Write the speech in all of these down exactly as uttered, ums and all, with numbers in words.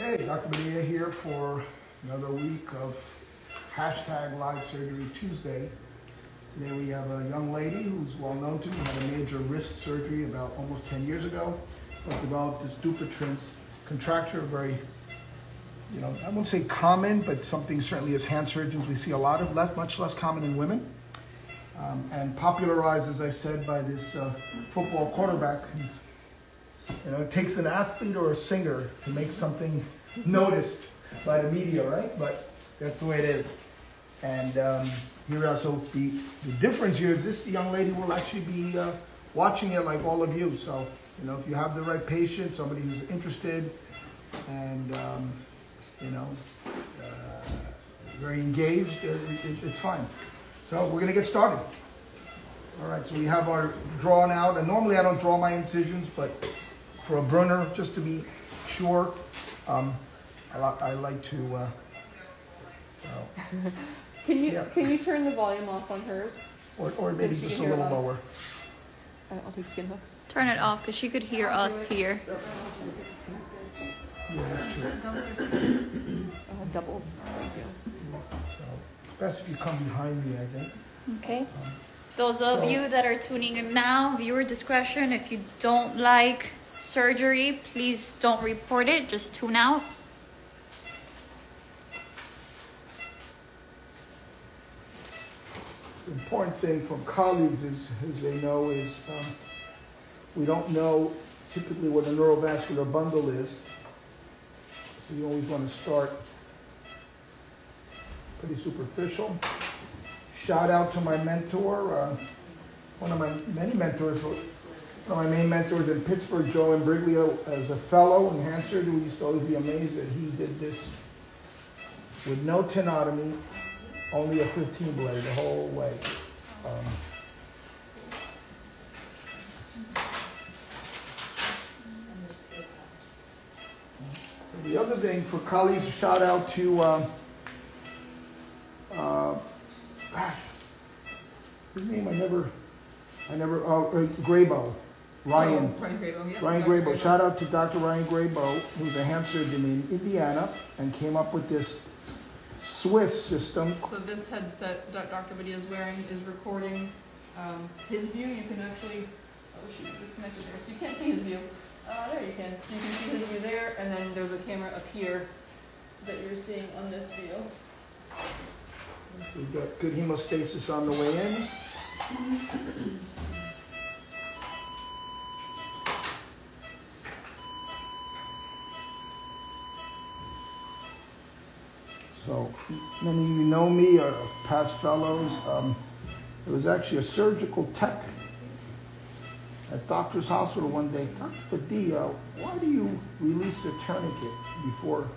Okay, Doctor Badia here for another week of hashtag Live Surgery Tuesday. Today we have a young lady who's well known to me, had a major wrist surgery about almost ten years ago, but developed this Dupuytren's contracture, very, you know, I won't say common, but something certainly as hand surgeons we see a lot of, less, much less common in women. Um, and popularized, as I said, by this uh, football quarterback. You know, it takes an athlete or a singer to make something noticed by the media, right? But that's the way it is. And um, here also the, the difference here is this young lady will actually be uh, watching it like all of you. So, you know, if you have the right patient, somebody who's interested and, um, you know, uh, very engaged, it, it, it's fine. So we're gonna get started. All right, so we have our drawn out, and normally I don't draw my incisions, but for a Brunner, just to be sure, um, I, I like to, uh, uh, can you yeah. can you turn the volume off on hers? Or, or maybe so just a little lower. Uh, I'll take skin hooks. Turn it off, because she could hear I'll us here. Yeah, sure. uh, doubles, thank you. So, best if you come behind me, I think. Okay. Um, Those of so, you that are tuning in now, viewer discretion, if you don't like surgery, please don't report it, just tune out. The important thing from colleagues is, as they know, is um, we don't know typically what a neurovascular bundle is. So you always want to start pretty superficial. Shout out to my mentor, uh, one of my many mentors, one of my main mentors in Pittsburgh, Joe Imbriglia, as a fellow in hand surgery. We used to always be amazed that he did this with no tenotomy, only a fifteen blade the whole way. Um, the other thing for colleagues, shout out to uh, uh, gosh, his name I never, I never, uh, Grabow, Ryan. Oh, Ryan Grabow, yeah. Ryan Grabow. Grabow. Shout out to Doctor Ryan Grabow, who's a hand surgeon in Indiana and came up with this Swiss system. So this headset that Doctor Badia is wearing is recording um, his view. You can actually, oh shoot, disconnected there, so you can't see his view. Uh, there you can. So you can see his view there, and then there's a camera up here that you're seeing on this view. We've got good hemostasis on the way in. So, many of you know me, or past fellows. Um, there was actually a surgical tech at Doctor's Hospital one day. Doctor Badia, why do you release the tourniquet before?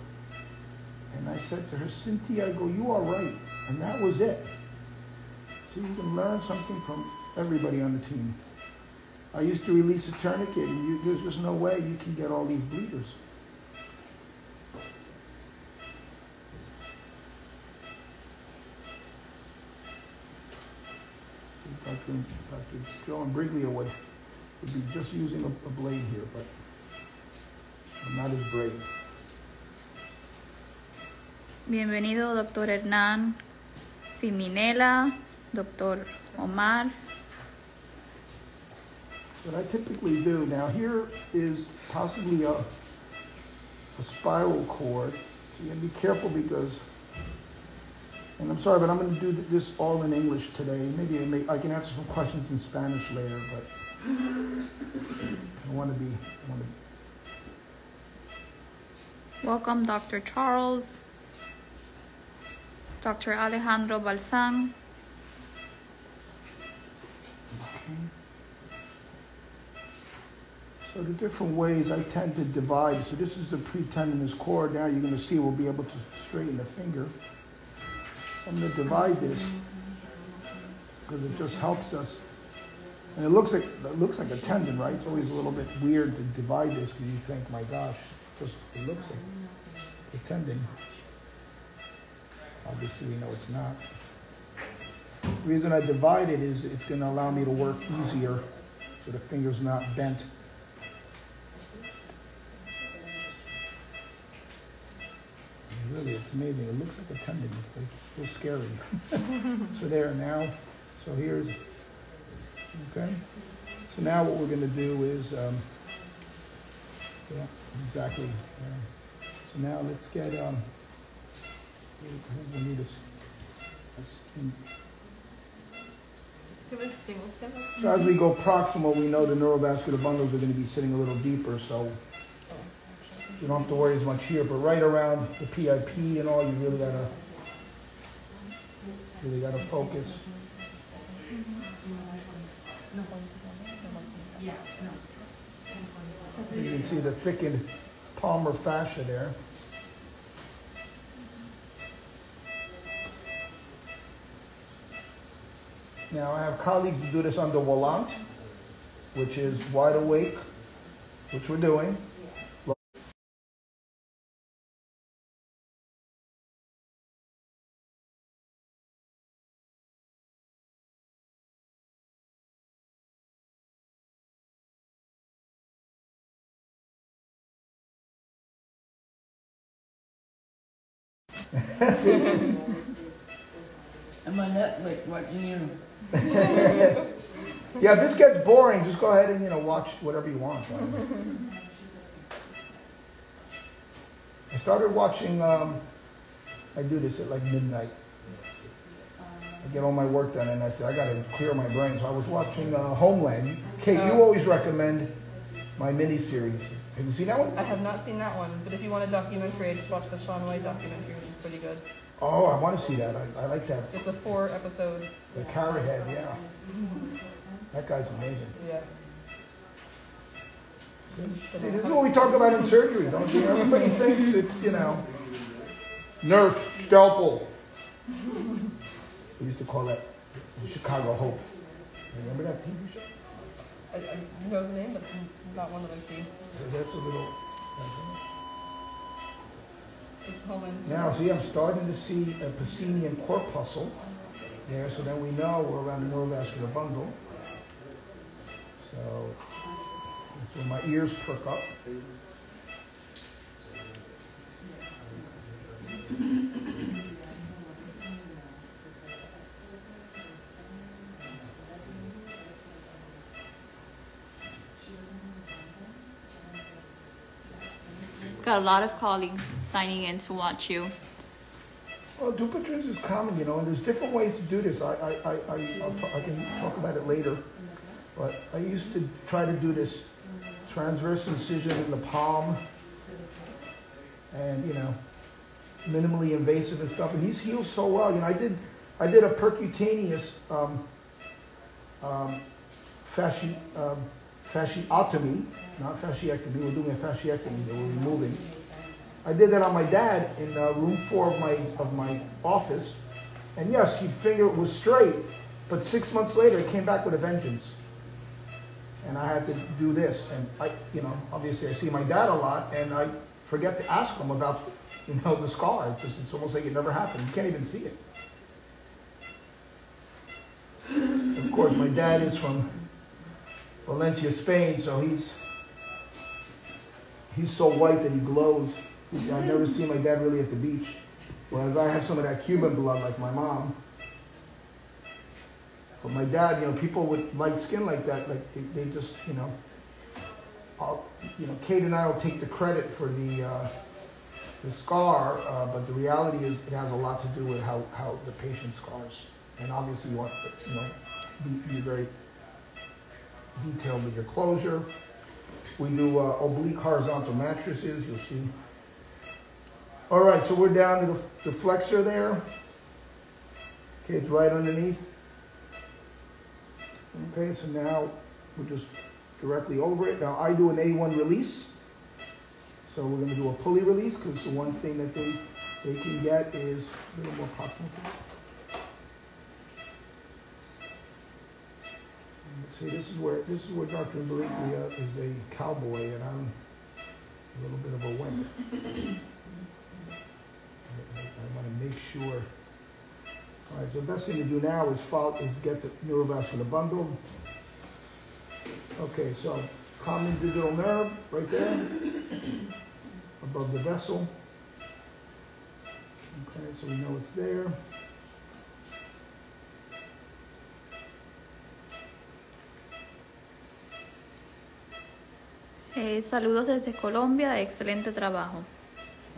And I said to her, Cynthia, I go, you are right. And that was it. See, you can learn something from everybody on the team. I used to release a tourniquet, and you, there's just no way you can get all these bleeders. Doctor Joe Imbriglia would be just using a, a blade here, but I'm not as brave. Bienvenido, Doctor Hernan Fiminella, Doctor Omar. What I typically do, now here is possibly a, a spiral cord. So you gotta be careful because, and I'm sorry, but I'm gonna do this all in English today. Maybe I, may, I can answer some questions in Spanish later, but I wanna be, I wanna be. Welcome, Doctor Charles. Doctor Alejandro Balsam. Okay. So the different ways I tend to divide. So this is the pretendinous cord. Now you're going to see we'll be able to straighten the finger. I'm going to divide this because it just helps us. And it looks like it looks like a tendon, right? It's always a little bit weird to divide this because you think, my gosh, just it looks like a tendon. Obviously, we know it's not. The reason I divide it is it's going to allow me to work easier so the finger's not bent. really, it's amazing. It looks like a tendon. It's like so scary. So there now. So here's, okay. So now what we're going to do is, um, yeah, exactly. Uh, so now let's get. Um, we need a. a Give us a single step. So as we go proximal, we know the neurovascular bundles are going to be sitting a little deeper, so you don't have to worry as much here. But right around the P I P and all, you really gotta really gotta focus. You can see the thickened palmar fascia there. Now, I have colleagues who do this under volant, which is wide awake, which we're doing. I'm on Netflix watching you. Yeah, if this gets boring, just go ahead and, you know, watch whatever you want. Right? I started watching, um, I do this at like midnight. I get all my work done and I say, I got to clear my brain. So I was watching uh, Homeland. Kate, um, you always recommend my miniseries. Have you seen that one? I have not seen that one, but if you want a documentary, I just watched the Sean White documentary, which is pretty good. Oh, I want to see that. I, I like that. It's a four-episode. The Carrot Head, yeah. That guy's amazing. Yeah. See, see, this is what we talk about in surgery, don't you? Everybody thinks it's, you know, nurse, scalpel. We used to call that the Chicago Hope. Remember that T V show? I, I know the name, but not one that I've seen. So that's a little... That's now, see, I'm starting to see a Pacinian corpuscle there, so then we know we're around the neurovascular bundle. So that's where my ears perk up. Got a lot of colleagues signing in to watch you. Well, Dupuytren's is common, you know, and there's different ways to do this. I, I, I, I, I'll t I can talk about it later, but I used to try to do this transverse incision in the palm and, you know, minimally invasive and stuff, and he's healed so well. You know, I did, I did a percutaneous um, um, fasci, um, fasciotomy. Not fasciectomy, we're doing a fasciectomy, we're removing. I did that on my dad in uh, room four of my, of my office. And yes, his finger was straight, but six months later, it came back with a vengeance. And I had to do this. And I, you know, obviously I see my dad a lot and I forget to ask him about, you know, the scar. It's just, it's almost like it never happened. You can't even see it. Of course, my dad is from Valencia, Spain, so he's, he's so white that he glows. I've never seen my dad really at the beach. Whereas I have some of that Cuban blood like my mom. But my dad, you know, people with light skin like that, like they, they just, you know, I'll, you know, Kate and I will take the credit for the, uh, the scar, uh, but the reality is it has a lot to do with how, how the patient scars. And obviously you want to, you know, be, be very detailed with your closure. We do uh, oblique horizontal matrices, you'll see. All right, so we're down to the, the flexor there. Okay, it's right underneath. Okay, so now we're just directly over it. Now I do an A one release. So we're gonna do a pulley release because the one thing that they, they can get is a little more proximal. See, this is where this is where Doctor Briggly is a cowboy, and I'm a little bit of a wimp. I, I, I want to make sure. All right, so the best thing to do now is follow, is get the neurovascular bundle. Okay, so common digital nerve right there above the vessel. Okay, so we know it's there. Eh, saludos desde Colombia, excelente trabajo.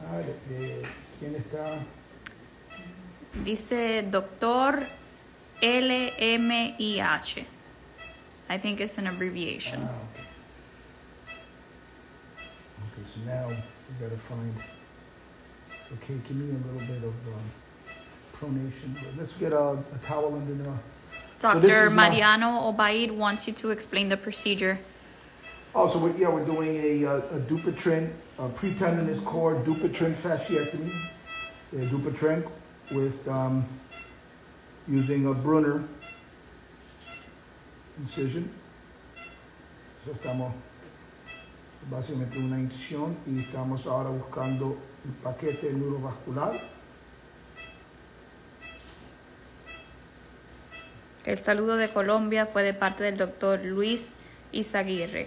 Ah, eh, ¿quién está? Dice doctor L M I H. I think it's an abbreviation. Ah, okay. Okay, so now we've got to find, okay, give me a little bit of um, pronation. Let's get a, a towel under the... Doctor So Mariano my... Obaid wants you to explain the procedure. Oh, so we're, yeah, we're doing a, a, a Dupuytren, a pretendinous cord Dupuytren fasciectomy, a Dupuytren with um, using a Brunner incision. So estamos básicamente una incisión y estamos ahora buscando el paquete neurovascular. El saludo de Colombia fue de parte del doctor Luis Izaguirre.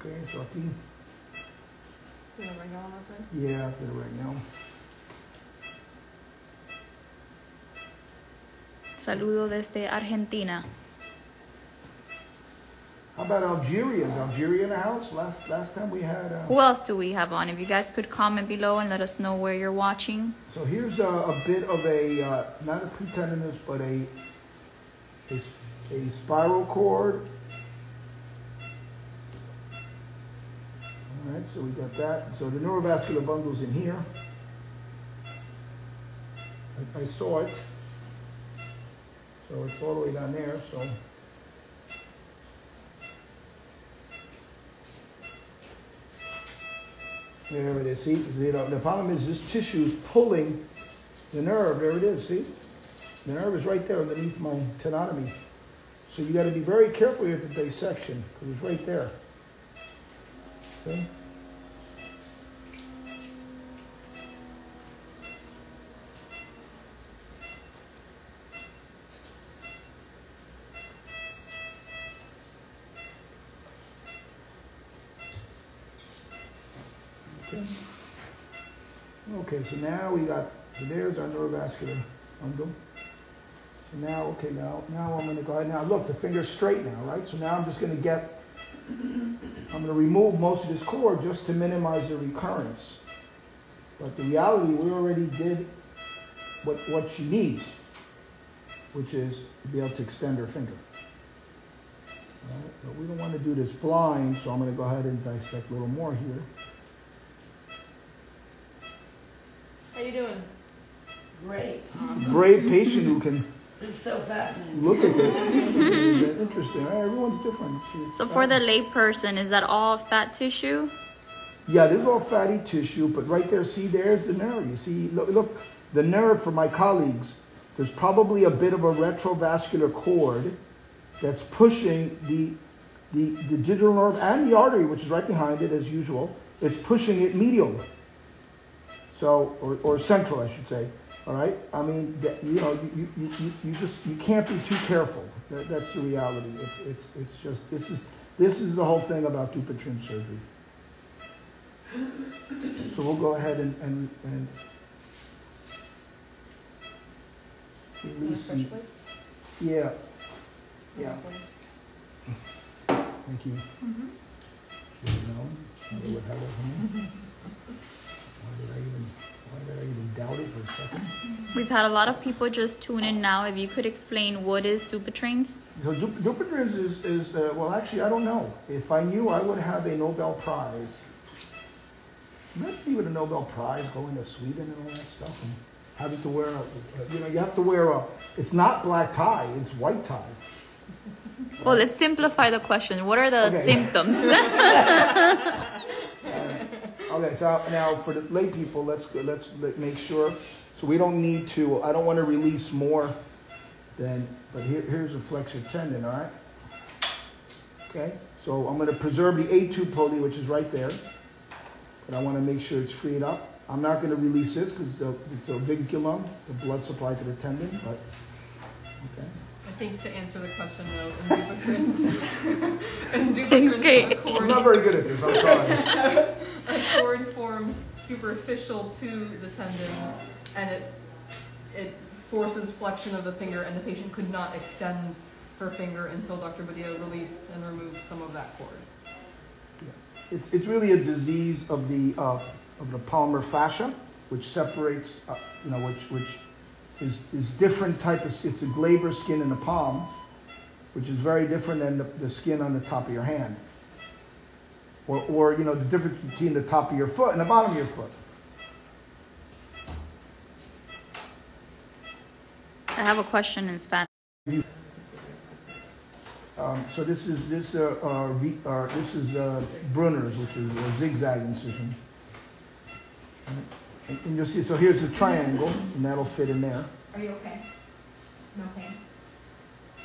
Okay, so aquí. To the right now, that's right? Yeah, to the right now. Saludo desde Argentina. How about Algeria? Is Algeria in the house? Last last time we had... Uh, Who else do we have on? If you guys could comment below and let us know where you're watching. So here's a, a bit of a, uh, not a pretendinous, but a, a, a spiral cord. All right, so we got that. So the neurovascular bundle's in here. I, I saw it. So it's all the way down there, so. There it is, see? The problem is this tissue is pulling the nerve. There it is, see? The nerve is right there underneath my tenotomy. So you gotta be very careful here at the dissection, because it's right there. Okay. Okay. Okay, so now we got, so there's our neurovascular bundle. So now, okay, now, now I'm gonna go ahead, now look, the finger's straight now, right? So now I'm just gonna get, I'm going to remove most of this cord just to minimize the recurrence. But the reality, we already did what, what she needs, which is to be able to extend her finger. All right, but we don't want to do this blind, so I'm going to go ahead and dissect a little more here. How you doing? Great. Awesome. Brave patient who can... This is so fascinating. Look at this. Interesting. Everyone's different. It's so for the lay person, is that all fat tissue? Yeah, this is all fatty tissue, but right there, see, there's the nerve. You see, look, look, the nerve for my colleagues, there's probably a bit of a retrovascular cord that's pushing the, the, the digital nerve and the artery, which is right behind it as usual. It's pushing it medial, so, or, or central, I should say. All right. I mean, you know, you, you, you, you just you can't be too careful. That, that's the reality. It's it's it's just this is this is the whole thing about Dupuytren surgery. So we'll go ahead and and, and release. The, yeah. Yeah. Thank you. Mm-hmm. You know, I would have it. Why did I even? Why did I even doubt it for a second? We've had a lot of people just tune in now. If you could explain what is Dupuytren's? So du Dupuytren's is, is uh, well, actually, I don't know. If I knew, I would have a Nobel Prize. Imagine with a Nobel Prize going to Sweden and all that stuff and having to wear a, a, you know, you have to wear a, it's not black tie, it's white tie. Well, let's simplify the question. What are the okay. symptoms? Okay, so now for the lay people, let's go, let's let, make sure. So we don't need to. I don't want to release more than. But here, here's a flexor tendon. All right. Okay. So I'm going to preserve the A two poli, which is right there, but I want to make sure it's freed up. I'm not going to release this because the, the vinculum, the blood supply to the tendon. But okay. I think to answer the question though, in Dupuytren's, in Dupuytren's, I'm not very good at this. I'm sorry. A cord forms superficial to the tendon, and it it forces flexion of the finger, and the patient could not extend her finger until Doctor Badia released and removed some of that cord. Yeah. It's, it's really a disease of the uh, of the palmar fascia, which separates, uh, you know, which which is is different type of. It's a glaber skin in the palm, which is very different than the, the skin on the top of your hand. Or, or, you know, the difference between the top of your foot and the bottom of your foot. I have a question in Spanish. Um, so this is this uh, uh, uh, this is uh, Brunner's, which is a zigzag incision. And, and you'll see. So here's the triangle, and that'll fit in there. Are you okay? No pain.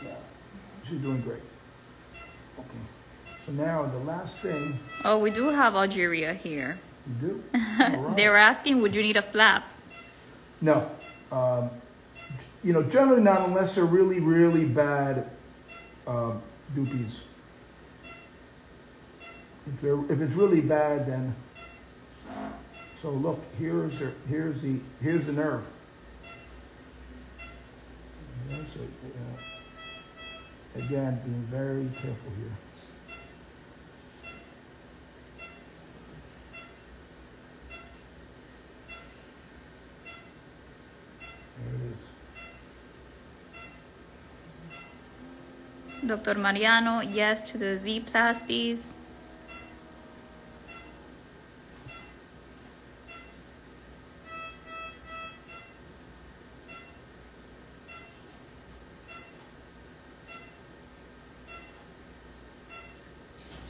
Yeah, she's doing great. Okay. So now the last thing. Oh, we do have Algeria here. You do? Right. They were asking, would you need a flap? No. Um, you know, generally not unless they're really, really bad uh, dupies. If, if it's really bad, then. So look, here's the, here's the, here's the nerve. Again, being very careful here. Doctor Mariano, yes to the Z-plasties.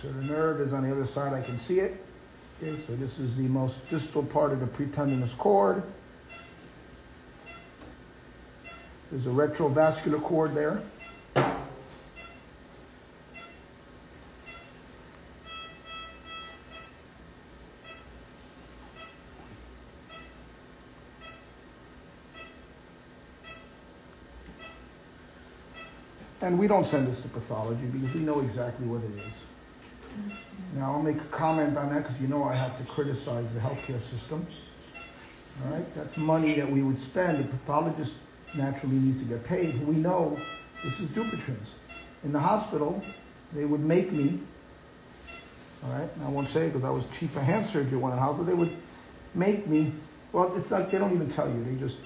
So the nerve is on the other side, I can see it. Okay, so this is the most distal part of the pretendinous cord. There's a retrovascular cord there. And we don't send this to pathology because we know exactly what it is. Now, I'll make a comment on that because you know I have to criticize the healthcare system. All right, that's money that we would spend. The pathologist naturally needs to get paid. We know this is Dupuytren's. In the hospital, they would make me, all right, and I won't say it because I was chief of hand surgery when I was, but they would make me, well, it's like they don't even tell you, they just,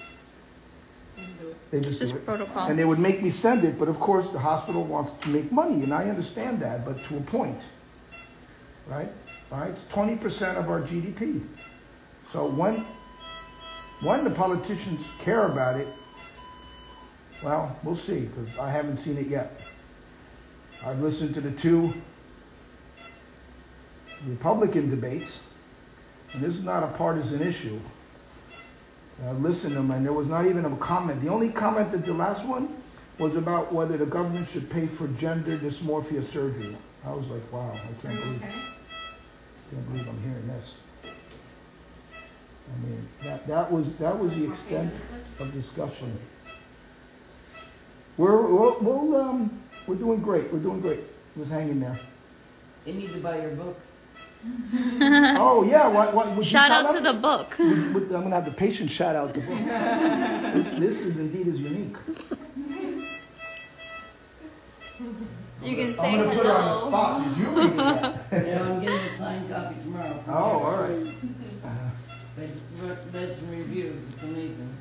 They just it's just protocol. And they would make me send it, but of course the hospital wants to make money, and I understand that, but to a point, right? All right, it's twenty percent of our G D P. So when, when the politicians care about it, well, we'll see, because I haven't seen it yet. I've listened to the two Republican debates, and this is not a partisan issue. I listened to them, and there was not even a comment. The only comment that the last one was about whether the government should pay for gender dysmorphia surgery. I was like, wow, I can't believe, I can't believe I'm hearing this. I mean, that, that was that was the extent of discussion. We're we'll, we'll um we're doing great. We're doing great. Just hanging there. They need to buy your book. Oh yeah! What, what, would shout, you shout out, out to the book. Would, would, I'm gonna have the patient shout out the book. this, this is indeed is unique. You can I'm say gonna hello. Put her on the spot. You read that. Yeah, I'm getting a signed copy tomorrow. Oh, all right. But read some reviews. It's amazing.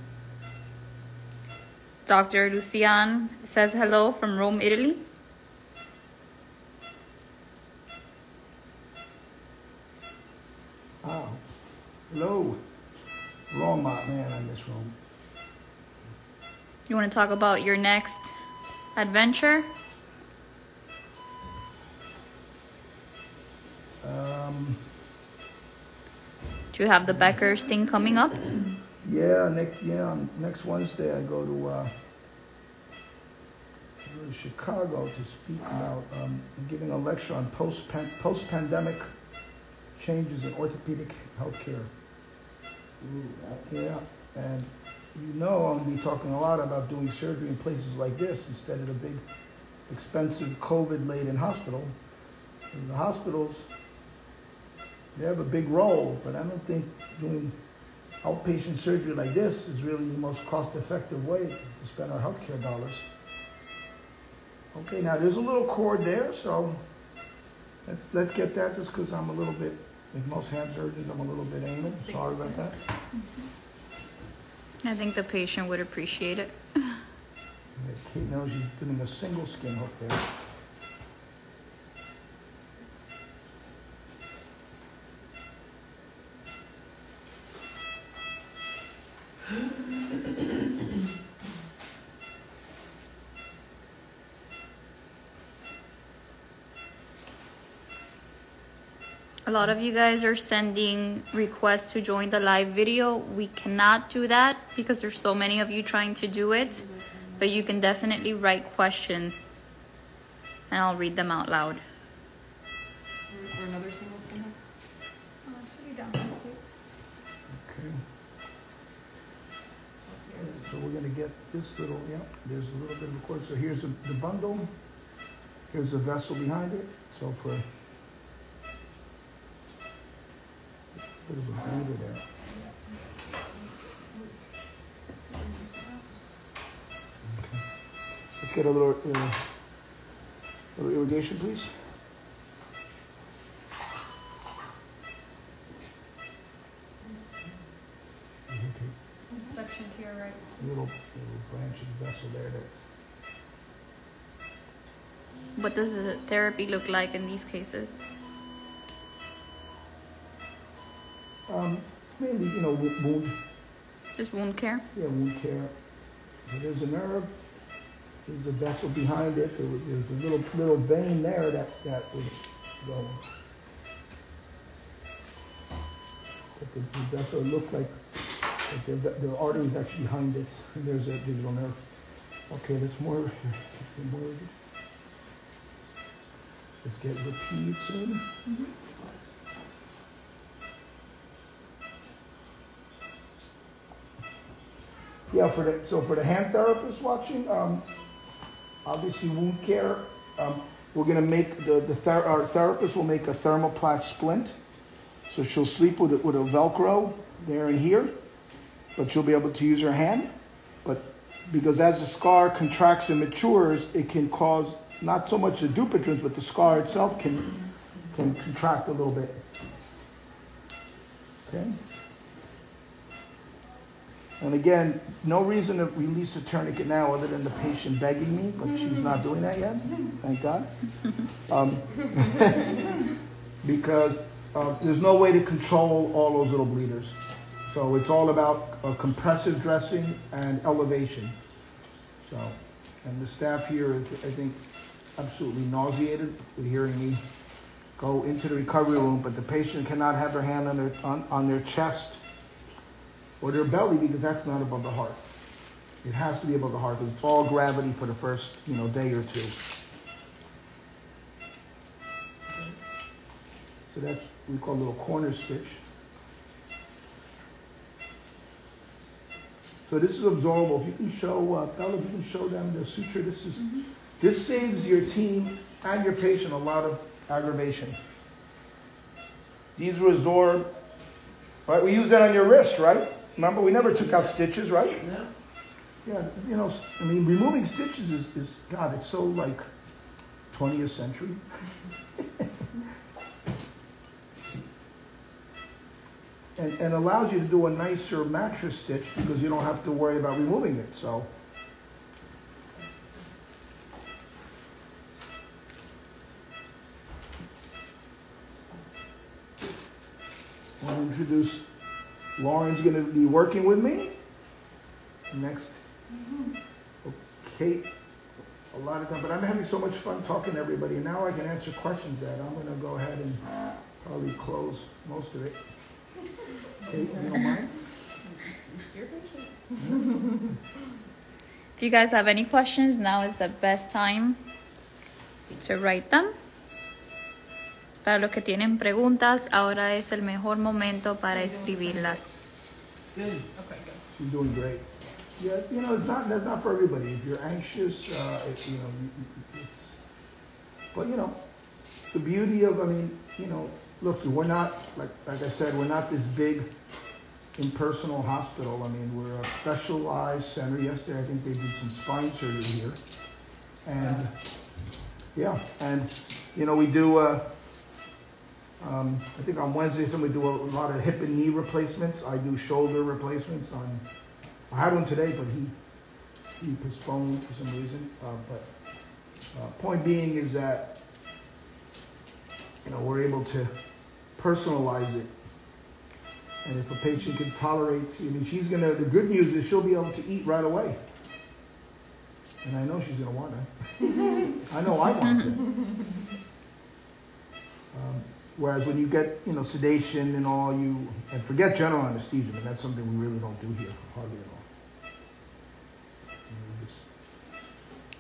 Doctor Lucian says hello from Rome, Italy. Wow. Hello. Wrong man in this room. You want to talk about your next adventure? Um, Do you have the Beckers thing coming up? Yeah, next, yeah, next Wednesday I go to, uh, I go to Chicago to speak about um, giving a lecture on post pan post-pandemic changes in orthopedic healthcare. Yeah, and you know I'm going to be talking a lot about doing surgery in places like this instead of the big, expensive COVID-laden hospital. In the hospitals, They have a big role, but I don't think doing outpatient surgery like this is really the most cost-effective way to spend our healthcare dollars. Okay, now there's a little cord there, so let's let's get that just because I'm a little bit, like most hand surgeons, I'm a little bit anal. Sorry about that. Mm-hmm. I think the patient would appreciate it. Yes, Kate knows she's doing a single skin hook there. A lot of you guys are sending requests to join the live video. We cannot do that because there's so many of you trying to do it, but you can definitely write questions and I'll read them out loud. Or another single skin hook? Oh, I should be down real quick. Okay. So we're gonna get this little, yeah, there's a little bit of a cord. So here's a, the bundle, here's the vessel behind it. So for bit of a bender there. Okay. Let's get a little, uh, little irrigation, please. Okay. Section to your right. Little, little branching vessel there. That's. What does the therapy look like in these cases? Um, mainly, you know, wound. Just wound care? Yeah, wound care. There's a nerve. There's a vessel behind it. There was, there's a little little vein there that that was going. But the, the vessel looked like, like the, the artery is actually behind it. And there's a digital nerve. Okay, that's more. That's more. Let's get repeated soon. Mm-hmm. Yeah, for the, so for the hand therapist watching, um, obviously wound care, um, we're going to make, the, the ther our therapist will make a thermoplast splint. So she'll sleep with a, with a Velcro there and here, but she'll be able to use her hand. But because as the scar contracts and matures, it can cause not so much the Dupuytren's, but the scar itself can, can contract a little bit. Okay. And again, no reason to release a tourniquet now other than the patient begging me, but she's not doing that yet, thank God. Um, because uh, there's no way to control all those little bleeders. So it's all about uh, compressive dressing and elevation. So, and the staff here is, I think, absolutely nauseated with hearing me go into the recovery room, but the patient cannot have her hand on their, on, on their chest or their belly, because that's not above the heart. It has to be above the heart. It's all gravity for the first, you know, day or two. So that's what we call a little corner stitch. So this is absorbable. If you can show, uh, Bella, if you can show them the suture, this is, mm-hmm. This saves your team and your patient a lot of aggravation. These resorb, right? We used that on your wrist, right? Remember, we never took out stitches, right? No. Yeah, you know, I mean, removing stitches is, is God, it's so like twentieth century. and, and allows you to do a nicer mattress stitch because you don't have to worry about removing it, so. I want to introduce, Lauren's going to be working with me. Next, Kate, a lot of time, but I'm having so much fun talking to everybody, and now I can answer questions that I'm going to go ahead and probably close most of it. Kate, you don't mind? If you guys have any questions, now is the best time to write them. Para los que tienen preguntas, ahora es el mejor momento para escribirlas. She's doing great. Yeah, you know, it's not, that's not for everybody. If you're anxious, uh, it, you know, it's, but you know, the beauty of, I mean, you know, look, we're not, like, like I said, we're not this big impersonal hospital. I mean, we're a specialized center. Yesterday, I think they did some spine surgery here. And yeah, and you know, we do, uh, um, I think on Wednesdays, we do a, a lot of hip and knee replacements. I do shoulder replacements. On, I had one today, but he, he postponed for some reason. Uh, but uh, point being is that, you know, we're able to personalize it. And if a patient can tolerate, I mean, she's going to, the good news is she'll be able to eat right away. And I know she's going to want it. I know I want it. Um, whereas when you get, you know, sedation and all, you, and forget general anesthesia, but that's something we really don't do here, hardly at all.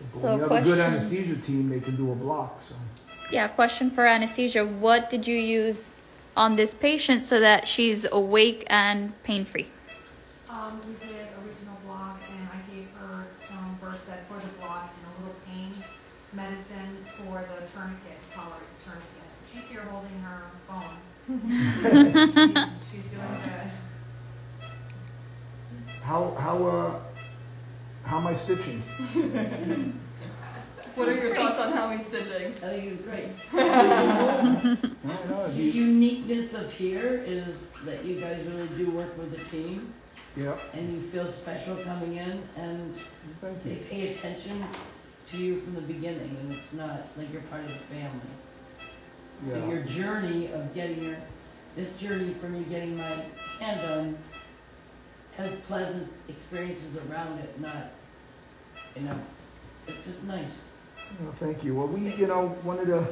Just, so when you have question. a good anesthesia team, they can do a block. So. Yeah, question for anesthesia. What did you use on this patient so that she's awake and pain-free? Um, we did original block, and I gave her some Versed for the block and a little pain medicine for the tourniquet, collar tourniquet. She's here holding her phone. she's, she's doing good. How, how, uh, how am I stitching? What are your thoughts on how he's stitching? I think he's great. The uniqueness of here is that you guys really do work with the team. Yeah. And you feel special coming in, and Thank they you. pay attention to you from the beginning, and it's not like you're part of the family. Yeah. So your journey of getting your, this journey from you getting my hand done has pleasant experiences around it, not, you know, it's just nice. Well, thank you. Well, we, you know, wanted to,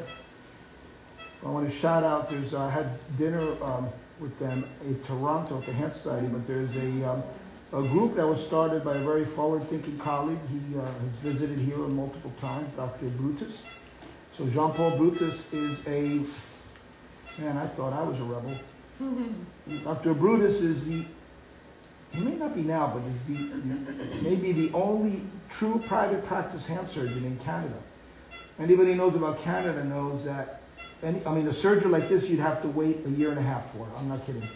I want to shout out, there's, I uh, had dinner um, with them in Toronto at the Hand Society, but there's a, um, a group that was started by a very forward-thinking colleague. He uh, has visited here multiple times, Doctor Brutus. So Jean-Paul Brutus is a, man, I thought I was a rebel. Doctor Brutus is the, he may not be now, but he's the, maybe the only true private practice hand surgeon in Canada. Anybody who knows about Canada knows that, any, I mean, a surgery like this, you'd have to wait a year and a half for. I'm not kidding.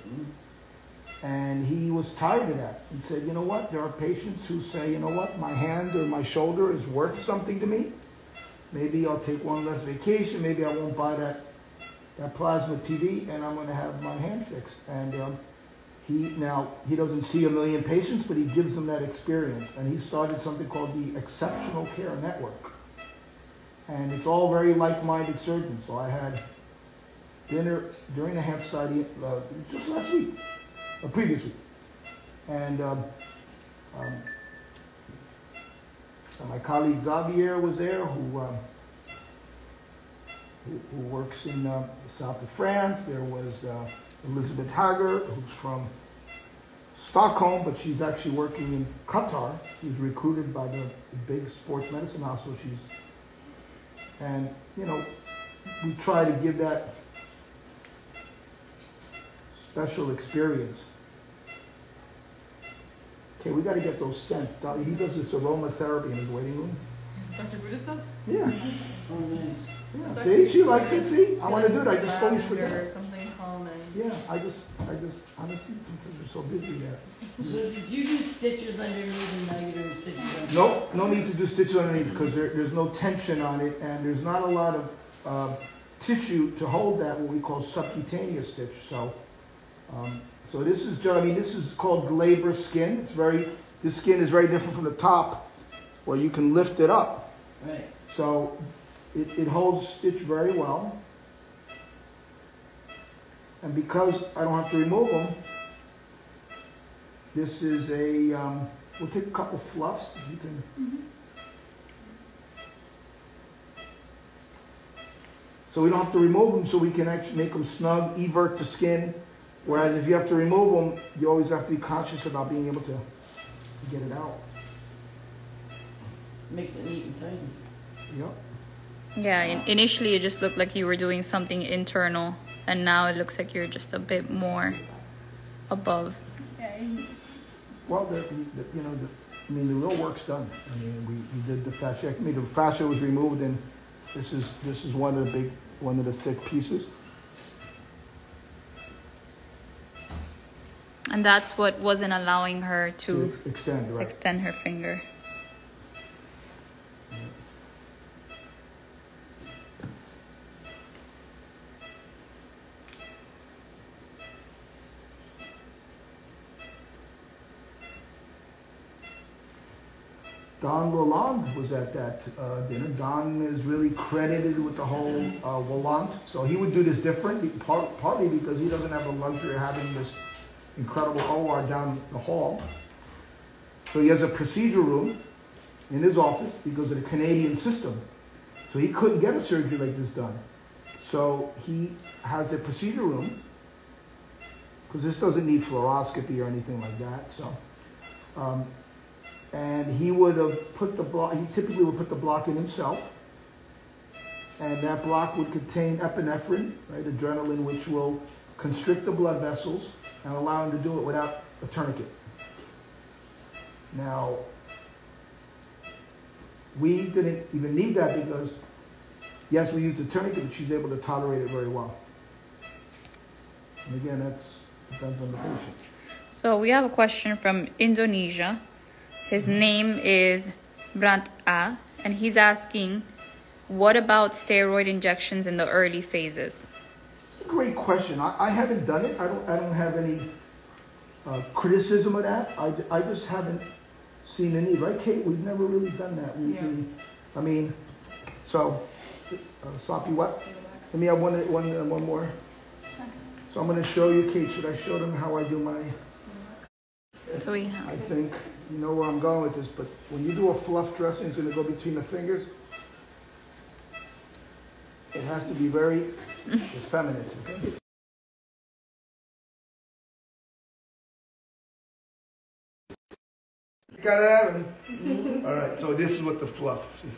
And he was tired of that. He said, you know what? There are patients who say, you know what? My hand or my shoulder is worth something to me. Maybe I'll take one less vacation. Maybe I won't buy that, that plasma T V, and I'm going to have my hand fixed. And um, he, now, he doesn't see a million patients, but he gives them that experience. And he started something called the Exceptional Care Network. And it's all very like-minded surgeons. So I had dinner during the Hand Society uh, just last week, or previous week. And um, um, so my colleague Xavier was there, who, um, who, who works in uh, the south of France. There was uh, Elizabeth Hager, who's from Stockholm, but she's actually working in Qatar. She's recruited by the big sports medicine hospital. She's, and, you know, we try to give that special experience. Okay, we got to get those scents. He does this aromatherapy in his waiting room. Doctor Brutus does? Yeah. Oh, nice. Yeah, see, she likes it, see? I want to do it, I just always forget. Something calming. Yeah, I just, I just, honestly, sometimes you're so busy there. So did you do stitches underneath and now you're doing stitches underneath? Nope, no need to do stitches underneath because there, there's no tension on it, and there's not a lot of uh, tissue to hold that, what we call subcutaneous stitch. So, um, so this is, I mean, this is called glaber skin. It's very, this skin is very different from the top where you can lift it up. Right. So, It, it holds stitch very well, and because I don't have to remove them, this is a, um, we'll take a couple fluffs, you can. Mm-hmm. So we don't have to remove them, so we can actually make them snug, evert the skin, whereas if you have to remove them, you always have to be conscious about being able to get it out. Makes it neat and tidy. Yep. Yeah, initially it just looked like you were doing something internal, and now it looks like you're just a bit more above. Well, the, the, you know, the, I mean, the real work's done. I mean, we, we did the fasciectomy. The fascia was removed, and this is this is one of the big, one of the thick pieces. And that's what wasn't allowing her to, to extend, right. extend her finger. Don Lalonde was at that uh, dinner. Don is really credited with the whole uh, Lalonde. So he would do this differently, part, partly because he doesn't have the luxury of having this incredible O R down the hall. So he has a procedure room in his office because of the Canadian system. So he couldn't get a surgery like this done. So he has a procedure room because this doesn't need fluoroscopy or anything like that. So. Um, And he would have put the block, he typically would put the block in himself. And that block would contain epinephrine, right, adrenaline, which will constrict the blood vessels and allow him to do it without a tourniquet. Now, we didn't even need that because, yes, we used the tourniquet, but she's able to tolerate it very well. And again, that's depends on the patient. So we have a question from Indonesia. His name is Brant A, and he's asking, what about steroid injections in the early phases? That's a great question. I, I haven't done it. I don't, I don't have any uh, criticism of that. I, I just haven't seen the need. Right, Kate? We've never really done that. We, yeah. we, I mean, so, uh, Soppy, what? Let me have one, one, uh, one more. So I'm going to show you, Kate. Should I show them how I do my... So we have... I think... You know where I'm going with this, but when you do a fluff dressing, it's going to go between the fingers. It has to be very effeminate. Okay? Got it, Aaron? All right, so this is what the fluff is.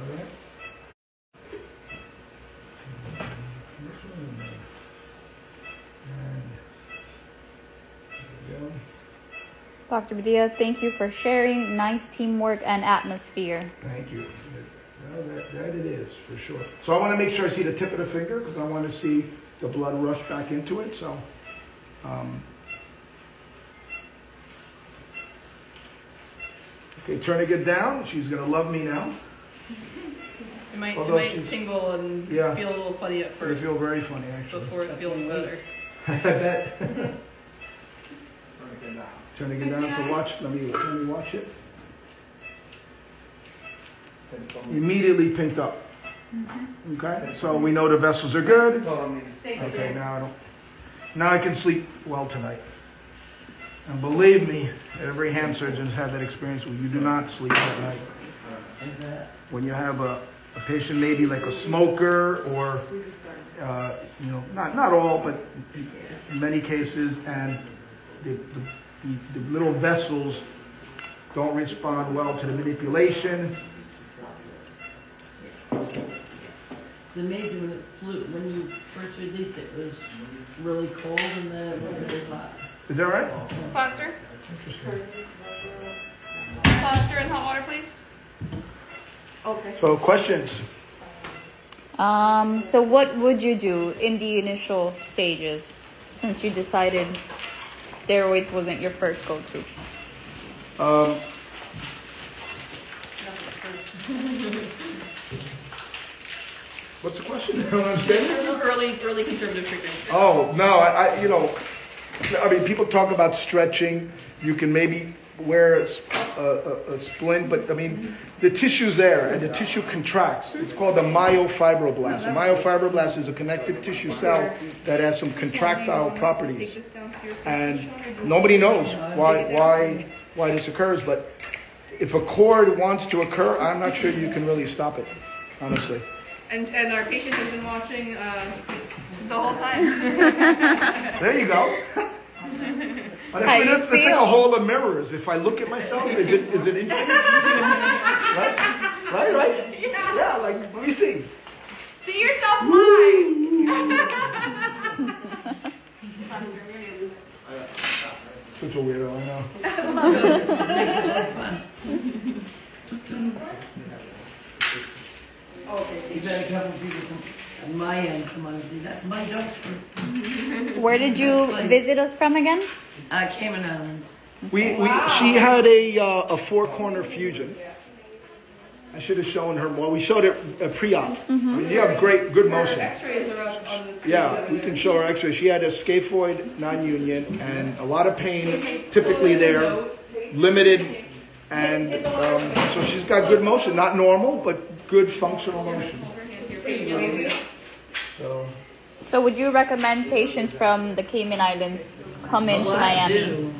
All right. Doctor Badia, thank you for sharing. Nice teamwork and atmosphere. Thank you. Well, that, that it is, for sure. So I want to make sure I see the tip of the finger because I want to see the blood rush back into it. So, um, okay, tourniquet down. She's going to love me now. It might, it might tingle and yeah, feel a little funny at first. It'll feel very funny, actually. Before it feels better. I bet. Turning it down, so watch, let me, let me watch it. Immediately pinked up. Mm-hmm. Okay, so we know the vessels are good. Okay, now I don't, now I can sleep well tonight. And believe me, every hand surgeon has had that experience where you do not sleep at night. When you have a, a patient maybe like a smoker or, uh, you know, not, not all, but in many cases, and the, the The, the little vessels don't respond well to the manipulation. It's amazing when it flew. When you first released it, it was really cold and then it was really hot. Is that right? Foster? Foster and hot water, please. Okay. So, questions? Um, so, what would you do in the initial stages since you decided steroids wasn't your first go-to? Um, what's the question? early, early conservative treatment. Oh no, I, I, you know, I mean, people talk about stretching. You can maybe wear a, a, a splint, but I mean, the tissue's there, and the tissue contracts. It's called a myofibroblast. A myofibroblast is a connective tissue cell that has some contractile properties, and nobody knows why why why this occurs. But if a cord wants to occur, I'm not sure you can really stop it, honestly. And and our patient has been watching uh, the whole time. There you go. It's like a hall of mirrors. If I look at myself, is it is it interesting? Right? Right? Right? Yeah. Yeah, like, let me see. See yourself live. Such a weirdo, I know. I love it. It's so fun. Okay, you better come and see this on my end. Monday. That's my doctor. Where did you visit us from again? Uh, Cayman Islands. We, we, wow. She had a, uh, a four-corner fusion. I should have shown her more. We showed her a pre-op. Mm-hmm. I mean, you have great, good motion. Her x-rays are up on the screen. Yeah, we can show her x-ray. She had a scaphoid non-union and a lot of pain typically there, limited. And um, so she's got good motion. Not normal, but good functional motion. So, so would you recommend patients from the Cayman Islands come into Miami?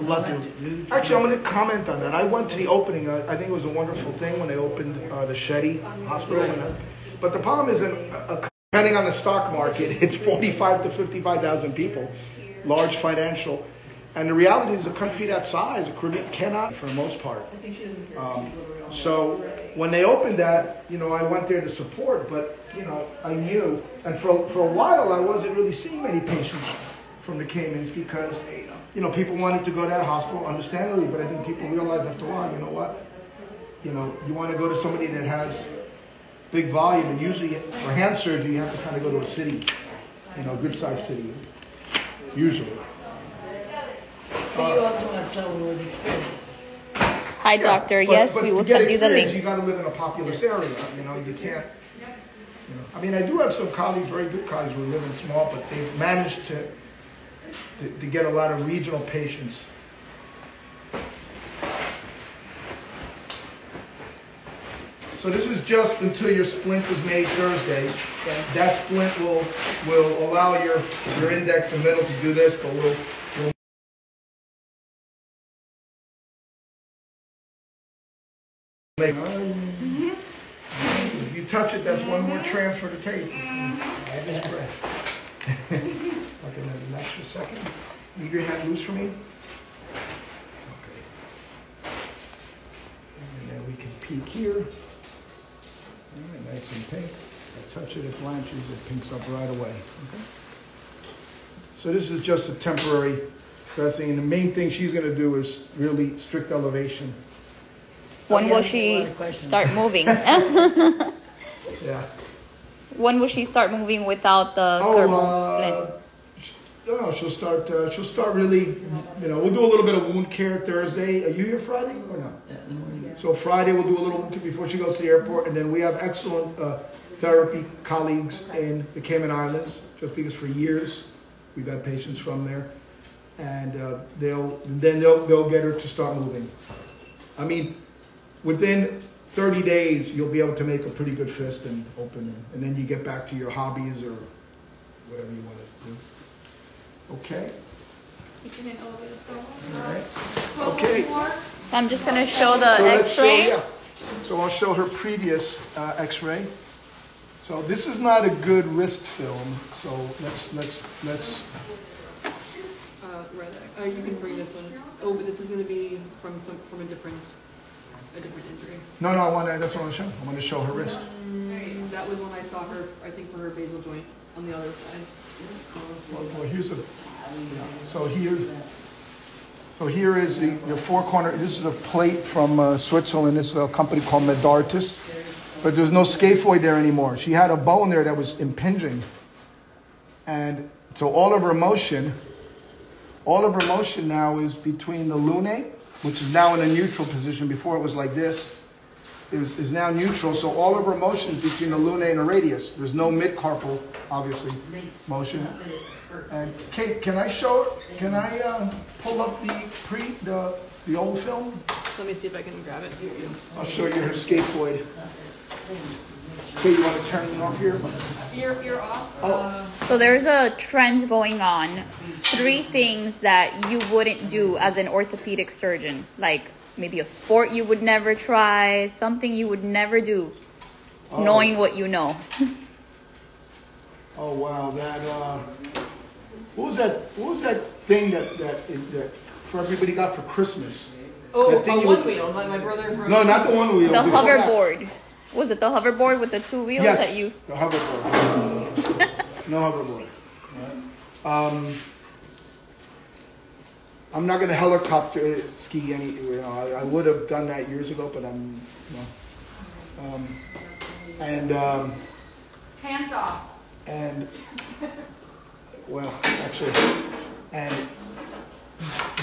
Actually, I want to comment on that. I went to the opening. I, I think it was a wonderful thing when they opened uh, the Shetty Hospital. And, uh, but the problem is, in, uh, depending on the stock market, it's forty-five to fifty-five thousand people, large financial. And the reality is a country that size, the Caribbean, cannot for the most part. Um, so when they opened that, you know, I went there to support, but, you know, I knew. And for, for a while, I wasn't really seeing many patients from the Caymans because, you know, people wanted to go to that hospital, understandably, but I think people realized after a while, you know what? You know, you want to go to somebody that has big volume, and usually for hand surgery, you have to kind of go to a city, you know, a good-sized city, usually. But you also want someone with experience. Hi, yeah, doctor. But, yes, but we will send you the link. You got to live in a populous area. You know, you can't. You know, I mean, I do have some colleagues, very good colleagues, who live in small, but they've managed to, to to get a lot of regional patients. So this is just until your splint is made Thursday. And that splint will will allow your your index and middle to do this, but we'll. we'll Mm-hmm. If you touch it, that's one more transfer to tape. That is breath. Okay, an extra second. Leave your hand loose for me. Okay. And then we can peek here. All right, nice and pink. I touch it, it blanches, it pinks up right away. Okay. So this is just a temporary dressing, and the main thing she's going to do is really strict elevation. When will she start moving? Yeah. When will she start moving without the oh, thermal uh, split? No, she'll start. Uh, she'll start really. You know, we'll do a little bit of wound care Thursday. Are you here Friday or not? Yeah, yeah. So Friday we'll do a little wound care before she goes to the airport, and then we have excellent uh, therapy colleagues in the Cayman Islands. Just because for years we've had patients from there, and uh, they'll then they'll they'll get her to start moving. I mean. Within thirty days, you'll be able to make a pretty good fist and open it. And then you get back to your hobbies or whatever you want to do. Okay. All right. Okay. So I'm just going to show the so x-ray. Yeah. So I'll show her previous uh, x-ray. So this is not a good wrist film. So let's, let's, let's. Uh, right, uh, you can bring this one. Oh, but this is going to be from some, from a different. A different injury. No, no, I want to, that's what I want to show. I want to show her wrist. Um, that was when I saw her, I think, for her basal joint on the other side. Well, well here's a, so here, so here is the, the four corner, this is a plate from uh, Switzerland. This is a company called Medartis, but there's no scaphoid there anymore. She had a bone there that was impinging. And so all of her motion, all of her motion now is between the lunate, which is now in a neutral position. Before it was like this, it was, is now neutral. So all of her motion is between the lunate and the radius. There's no mid-carpal, obviously, motion. And Kate, can I show, can I um, pull up the pre, the, the old film? Let me see if I can grab it. Here you go. I'll show you her scaphoid. Kate, you want to turn it off here? You're, you're off. Oh. So there's a trend going on. Three things that you wouldn't do as an orthopedic surgeon, like maybe a sport you would never try, something you would never do, oh. knowing what you know. Oh wow, that uh, what was that? What was that thing that that that for everybody got for Christmas? Oh, the one would, wheel. My, my brother. Broke. No, not the one wheel. The hoverboard. Was it the hoverboard with the two wheels yes, that you? The hoverboard. No hoverboard. All right. Um. I'm not going to helicopter ski any, you know, I, I would have done that years ago, but I'm, you know. Um, and, um. Hands off. and, well, actually, and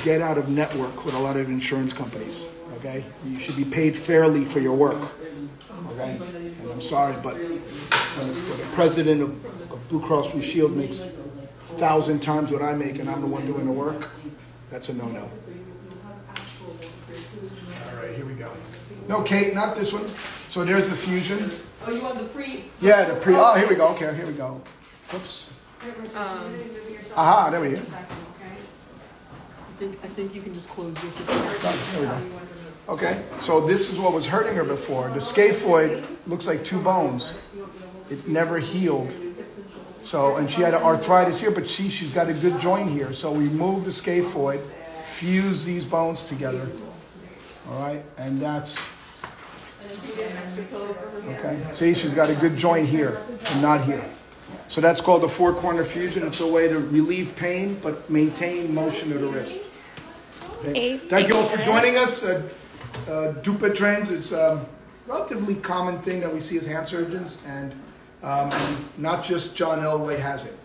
get out of network with a lot of insurance companies, okay? You should be paid fairly for your work, okay? And I'm sorry, but when the, when the president of, of Blue Cross Blue Shield makes a thousand times what I make and I'm the one doing the work, that's a no-no. All right, here we go. No, Kate, not this one. So there's the fusion. Oh, you want the pre? Yeah, the pre. Oh, here we go. Okay, here we go. Oops. Um, Aha, there we go. I think, I think you can just close this. There we go. Okay, so this is what was hurting her before. The scaphoid looks like two bones. It never healed. So, and she had arthritis here, but she, she's got a good joint here. So we moved the scaphoid, fused these bones together. All right, and that's, okay, see, she's got a good joint here and not here. So that's called the four-corner fusion. It's a way to relieve pain but maintain motion of the wrist. Okay. Thank you all for joining us. Uh, uh, Dupuytren's, it's a relatively common thing that we see as hand surgeons, and um, not just John Elway has it.